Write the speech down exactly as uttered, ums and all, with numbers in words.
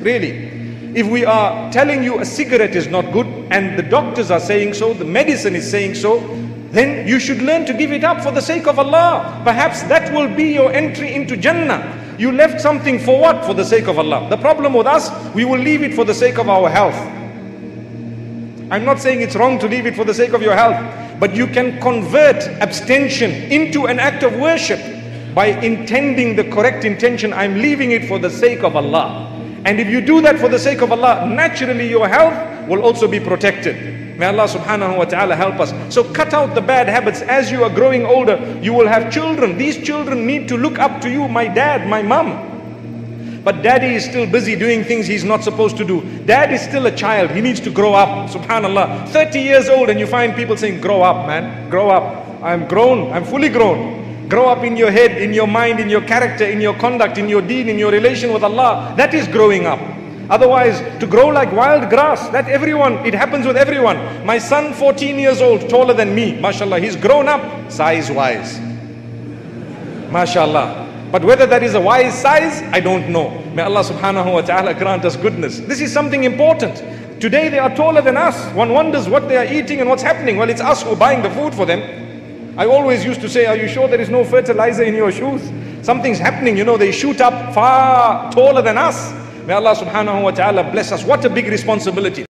Really, if we are telling you a cigarette is not good and the doctors are saying so, the medicine is saying so, then you should learn to give it up for the sake of Allah. Perhaps that will be your entry into Jannah. You left something for what? For the sake of Allah. The problem with us, we will leave it for the sake of our health. I'm not saying it's wrong to leave it for the sake of your health, but you can convert abstention into an act of worship by intending the correct intention. I'm leaving it for the sake of Allah. And if you do that for the sake of Allah, naturally your health will also be protected. May Allah subhanahu wa ta'ala help us. So cut out the bad habits. As you are growing older, you will have children. These children need to look up to you, my dad, my mom. But daddy is still busy doing things he's not supposed to do. Dad is still a child. He needs to grow up. Subhanallah. thirty years old and you find people saying, grow up, man. Grow up. I'm grown. I'm fully grown. Grow up in your head, in your mind, in your character, in your conduct, in your deen, in your relation with Allah. That is growing up. Otherwise, to grow like wild grass, that everyone, it happens with everyone. My son, fourteen years old, taller than me, mashallah, he's grown up size-wise, mashallah. But whether that is a wise size, I don't know. May Allah subhanahu wa ta'ala grant us goodness. This is something important. Today they are taller than us. One wonders what they are eating and what's happening. Well, it's us who are buying the food for them. I always used to say, are you sure there is no fertilizer in your shoes? Something's happening, you know, they shoot up far taller than us. May Allah subhanahu wa ta'ala bless us. What a big responsibility.